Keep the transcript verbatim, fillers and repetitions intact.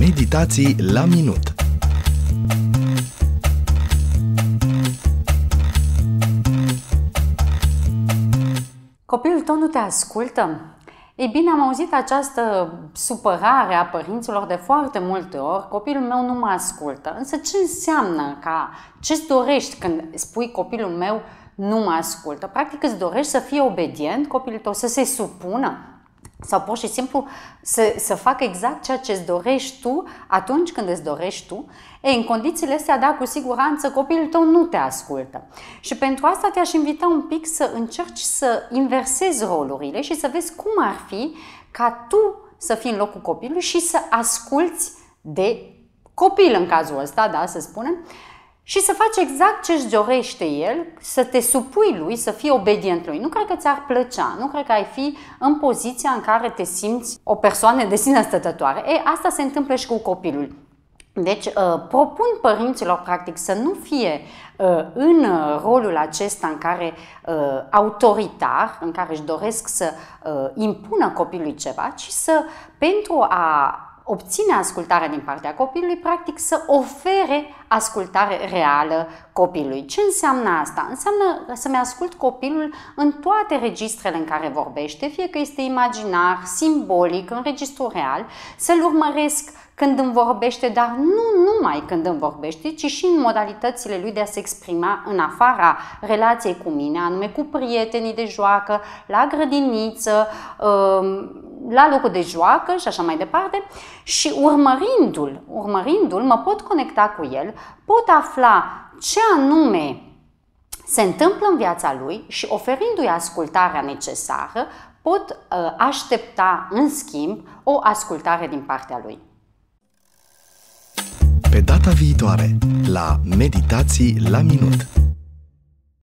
Meditații la minut. Copilul tău nu te ascultă? Ei bine, am auzit această supărare a părinților de foarte multe ori. Copilul meu nu mă ascultă. Însă ce înseamnă ca, ce-ți dorești când spui copilul meu nu mă ascultă? Practic îți dorești să fie obedient copilul tău, să se supună sau pur și simplu să, să facă exact ceea ce îți dorești tu atunci când îți dorești tu. Ei, în condițiile astea, da, cu siguranță copilul tău nu te ascultă. Și pentru asta te-aș invita un pic să încerci să inversezi rolurile și să vezi cum ar fi ca tu să fii în locul copilului și să asculți de copil în cazul ăsta, da, să spunem, și să faci exact ce își dorește el, să te supui lui, să fii obedient lui. Nu cred că ți-ar plăcea, nu cred că ai fi în poziția în care te simți o persoană de sine stătătoare. Ei, asta se întâmplă și cu copilul. Deci propun părinților, practic, să nu fie în rolul acesta în care autoritar, în care își doresc să impună copilului ceva, ci să, pentru a obține ascultarea din partea copilului, practic să ofere ascultare reală copilului. Ce înseamnă asta? Înseamnă să-mi ascult copilul în toate registrele în care vorbește, fie că este imaginar, simbolic, în registru real, să-l urmăresc când îmi vorbește, dar nu numai când îmi vorbește, ci și în modalitățile lui de a se exprima în afara relației cu mine, anume cu prietenii de joacă, la grădiniță, la locul de joacă și așa mai departe. Și urmărindu-l, urmărindu-l, mă pot conecta cu el, pot afla ce anume se întâmplă în viața lui și, oferindu-i ascultarea necesară, pot aștepta în schimb o ascultare din partea lui. Pe data viitoare, la Meditații la minut.